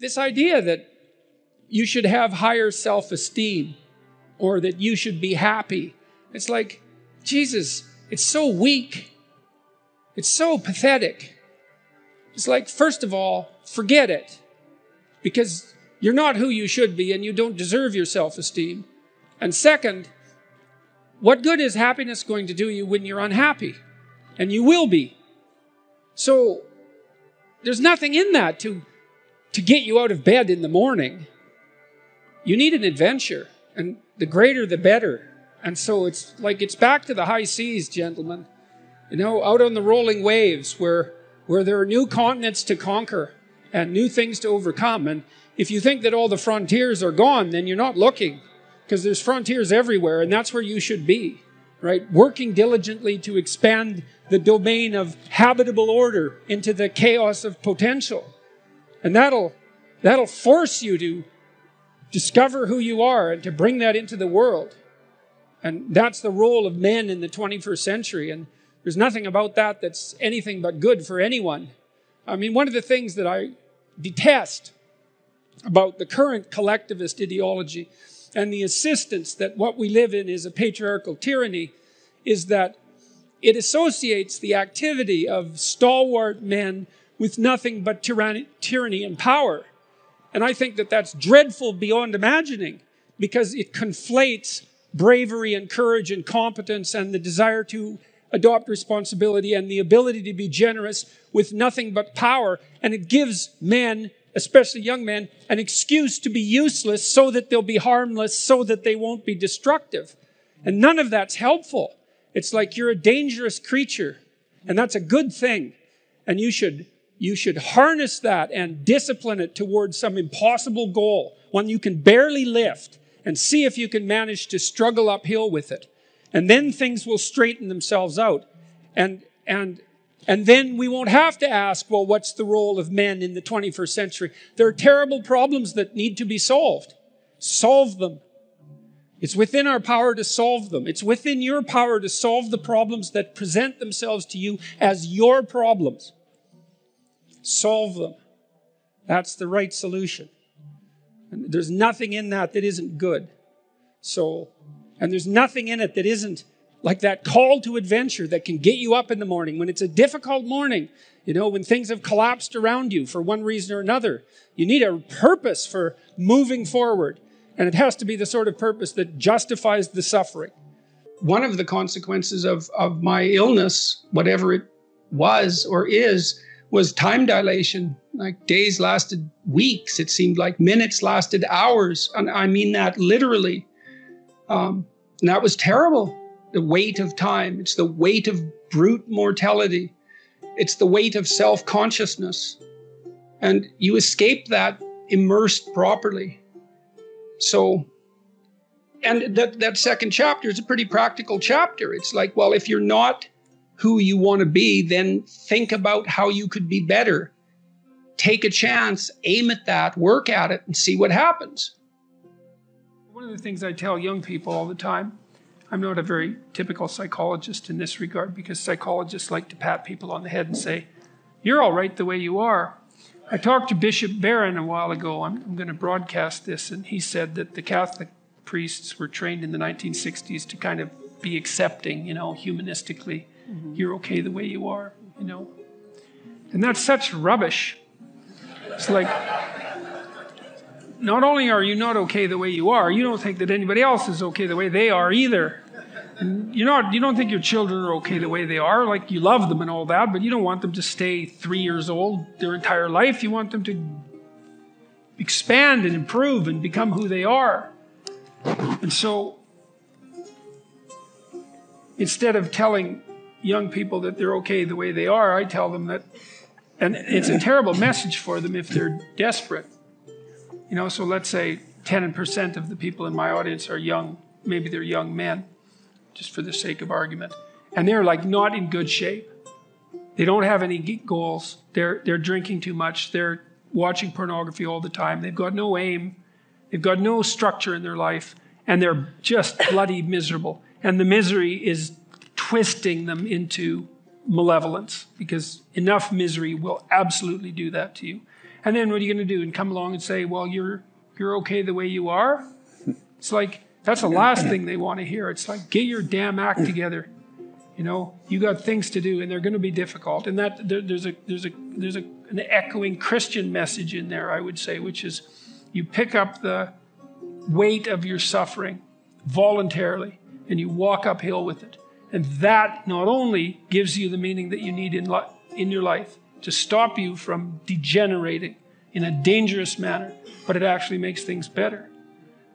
This idea that you should have higher self-esteem or that you should be happy. It's like, Jesus, it's so weak. It's so pathetic. It's like, first of all, forget it, because you're not who you should be and you don't deserve your self-esteem. And second, what good is happiness going to do you when you're unhappy? And you will be. So there's nothing in that to get you out of bed in the morning. You need an adventure, and the greater the better. And so it's like, it's back to the high seas, gentlemen. You know, out on the rolling waves where there are new continents to conquer and new things to overcome. And if you think that all the frontiers are gone, then you're not looking, because there's frontiers everywhere, and that's where you should be, right? Working diligently to expand the domain of habitable order into the chaos of potential. And that'll force you to discover who you are and to bring that into the world. And that's the role of men in the 21st century. And there's nothing about that that's anything but good for anyone. I mean, one of the things that I detest about the current collectivist ideology and the insistence that what we live in is a patriarchal tyranny is that it associates the activity of stalwart men with nothing but tyranny and power. And I think that that's dreadful beyond imagining, because it conflates bravery and courage and competence and the desire to adopt responsibility and the ability to be generous with nothing but power. And it gives men, especially young men, an excuse to be useless so that they'll be harmless, so that they won't be destructive. And none of that's helpful. It's like, you're a dangerous creature, and that's a good thing. And you should harness that and discipline it towards some impossible goal, one you can barely lift, and see if you can manage to struggle uphill with it. And then things will straighten themselves out. And then we won't have to ask, well, what's the role of men in the 21st century? There are terrible problems that need to be solved. Solve them. It's within our power to solve them. It's within your power to solve the problems that present themselves to you as your problems. Solve them. That's the right solution. And there's nothing in that that isn't good. So, and there's nothing in it that isn't like that call to adventure that can get you up in the morning when it's a difficult morning, you know, when things have collapsed around you for one reason or another. You need a purpose for moving forward. And it has to be the sort of purpose that justifies the suffering. One of the consequences of my illness, whatever it was or is, was time dilation. Like, days lasted weeks. It seemed like minutes lasted hours. And I mean that literally. And that was terrible. The weight of time. It's the weight of brute mortality. It's the weight of self-consciousness. And you escape that immersed properly. So, and that second chapter is a pretty practical chapter. It's like, well, if you're not who you want to be, then think about how you could be better. Take a chance, aim at that, work at it, and see what happens. One of the things I tell young people all the time, I'm not a very typical psychologist in this regard, because psychologists like to pat people on the head and say, you're all right the way you are. I talked to Bishop Barron a while ago. I'm going to broadcast this. And he said that the Catholic priests were trained in the 1960s to kind of be accepting, you know, humanistically. Mm-hmm. You're okay the way you are, you know. And that's such rubbish. It's like, not only are you not okay the way you are, you don't think that anybody else is okay the way they are either. And you don't think your children are okay the way they are. Like, you love them and all that, but you don't want them to stay 3 years old their entire life. You want them to expand and improve and become who they are. And so, instead of telling young people that they're okay the way they are, I tell them that, and it's a terrible message for them if they're desperate. You know, so let's say 10% of the people in my audience are young. Maybe they're young men, just for the sake of argument. And they're like not in good shape. They don't have any goals. They're drinking too much. They're watching pornography all the time. They've got no aim. They've got no structure in their life. And they're just bloody miserable. And the misery is twisting them into malevolence, because enough misery will absolutely do that to you. And then what are you going to do? And come along and say, well, you're okay the way you are? It's like, that's the last thing they want to hear. It's like, get your damn act together. You know, you got things to do, and they're going to be difficult. And that there's an echoing Christian message in there, I would say, which is you pick up the weight of your suffering voluntarily, and you walk uphill with it. And that not only gives you the meaning that you need in your life to stop you from degenerating in a dangerous manner, but it actually makes things better.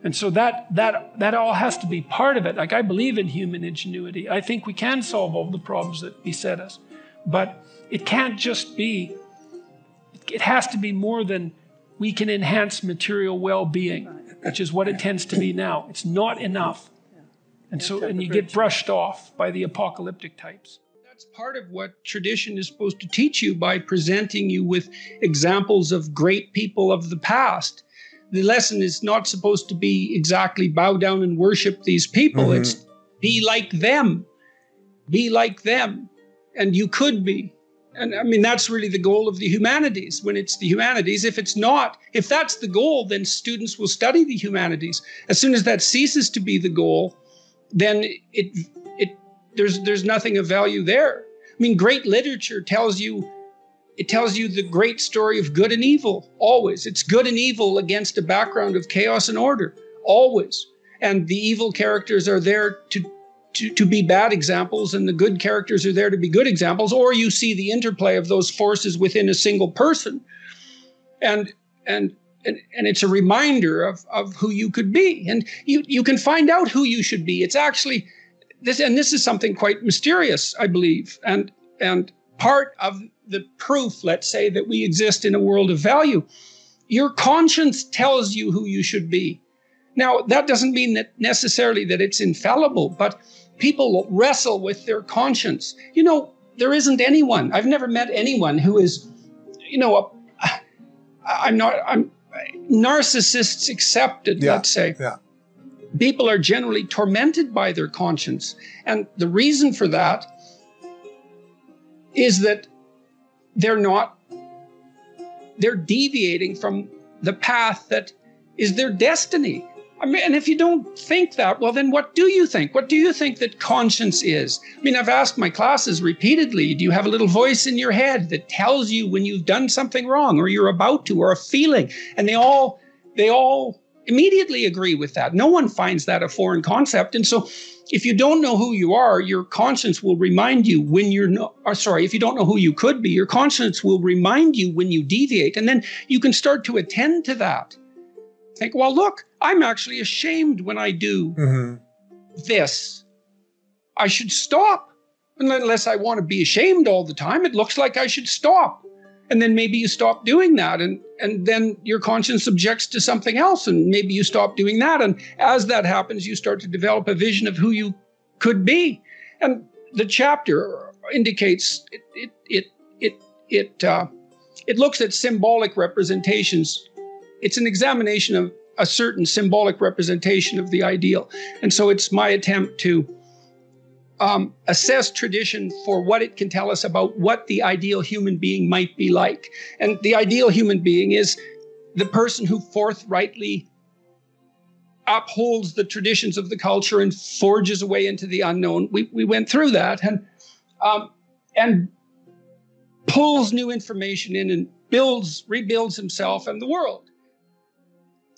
And so that all has to be part of it. Like, I believe in human ingenuity. I think we can solve all the problems that beset us. But it can't just be, it has to be more than we can enhance material well-being, which is what it tends to be now. It's not enough. And so, and you get brushed off by the apocalyptic types. That's part of what tradition is supposed to teach you by presenting you with examples of great people of the past. The lesson is not supposed to be exactly bow down and worship these people. Mm-hmm. It's be like them. Be like them. And you could be. And I mean, that's really the goal of the humanities, when it's the humanities. If it's not, if that's the goal, then students will study the humanities. As soon as that ceases to be the goal, then there's nothing of value there. I mean, great literature tells you, it tells you the great story of good and evil, always. It's good and evil against a background of chaos and order, always. And the evil characters are there to be bad examples, and the good characters are there to be good examples, or you see the interplay of those forces within a single person. And it's a reminder of who you could be. And you can find out who you should be. It's actually, this is something quite mysterious, I believe, and part of the proof, let's say, that we exist in a world of value. Your conscience tells you who you should be. Now, that doesn't mean that necessarily that it's infallible, but people wrestle with their conscience. You know, there isn't anyone, I've never met anyone who is, you know, narcissists accepted, yeah, let's say. Yeah. People are generally tormented by their conscience. And the reason for that is that they're deviating from the path that is their destiny. I mean, and if you don't think that, well, then what do you think? What do you think that conscience is? I mean, I've asked my classes repeatedly, do you have a little voice in your head that tells you when you've done something wrong, or you're about to, or a feeling? And they all immediately agree with that. No one finds that a foreign concept. And so if you don't know who you are, your conscience will remind you when you're not, or sorry, if you don't know who you could be, your conscience will remind you when you deviate. And then you can start to attend to that. Think, well, look, I'm actually ashamed when I do this. I should stop. Unless I want to be ashamed all the time, it looks like I should stop. And then maybe you stop doing that, and then your conscience objects to something else, and maybe you stop doing that. And as that happens, you start to develop a vision of who you could be. And the chapter indicates it looks at symbolic representations. It's an examination of a certain symbolic representation of the ideal. And so it's my attempt to assess tradition for what it can tell us about what the ideal human being might be like. And the ideal human being is the person who forthrightly upholds the traditions of the culture and forges away into the unknown. We went through that, and pulls new information in and rebuilds himself and the world.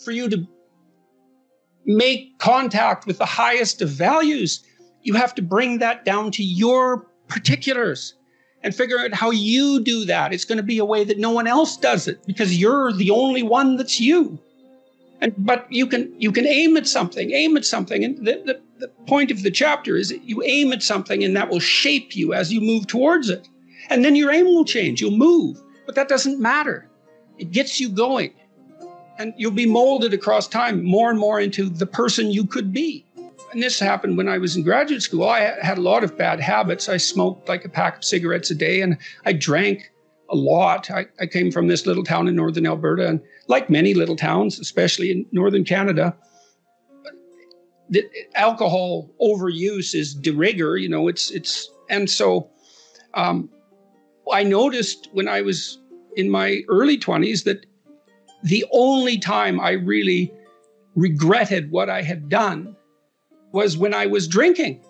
For you to make contact with the highest of values, you have to bring that down to your particulars and figure out how you do that. It's going to be a way that no one else does it, because you're the only one that's you. But you can aim at something. And the point of the chapter is that you aim at something, and that will shape you as you move towards it. And then your aim will change. You'll move, but that doesn't matter. It gets you going, and you'll be molded across time more and more into the person you could be. And this happened when I was in graduate school. I had a lot of bad habits. I smoked like a pack of cigarettes a day, and I drank a lot. I came from this little town in northern Alberta, and like many little towns, especially in northern Canada, the alcohol overuse is de rigueur. You know, and so I noticed when I was in my early 20s that the only time I really regretted what I had done was when I was drinking.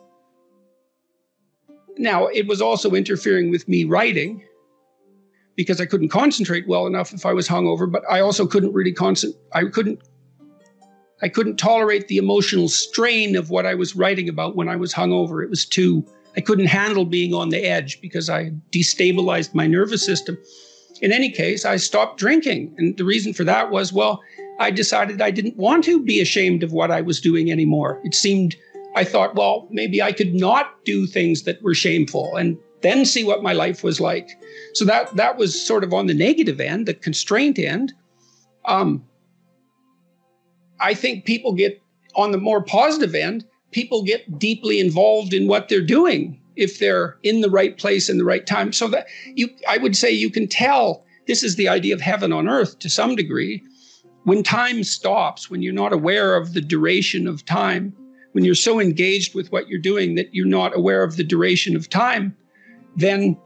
Now, it was also interfering with me writing because I couldn't concentrate well enough if I was hungover, but I also couldn't really I couldn't tolerate the emotional strain of what I was writing about when I was hungover. It was I couldn't handle being on the edge because I destabilized my nervous system. In any case, I stopped drinking. And the reason for that was, well, I decided I didn't want to be ashamed of what I was doing anymore. I thought, well, maybe I could not do things that were shameful and then see what my life was like. So that was sort of on the negative end, the constraint end. I think people get, on the more positive end, people get deeply involved in what they're doing if they're in the right place in the right time. So that I would say you can tell, this is the idea of heaven on earth to some degree. When time stops, when you're not aware of the duration of time, when you're so engaged with what you're doing that you're not aware of the duration of time, then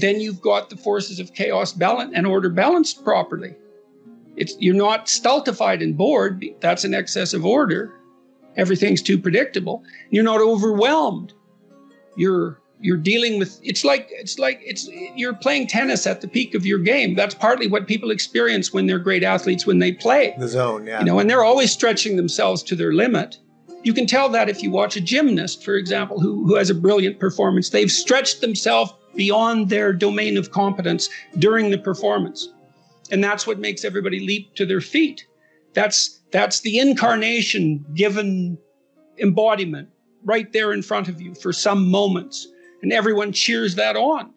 you've got the forces of chaos balanced and order balanced properly. You're not stultified and bored. That's an excess of order. Everything's too predictable. You're not overwhelmed. You're dealing with, you're playing tennis at the peak of your game. That's partly what people experience when they're great athletes, when they play. The zone, yeah. You know, and they're always stretching themselves to their limit. You can tell that if you watch a gymnast, for example, who has a brilliant performance. They've stretched themselves beyond their domain of competence during the performance. And that's what makes everybody leap to their feet. That's the incarnation given embodiment right there in front of you for some moments. And everyone cheers that on.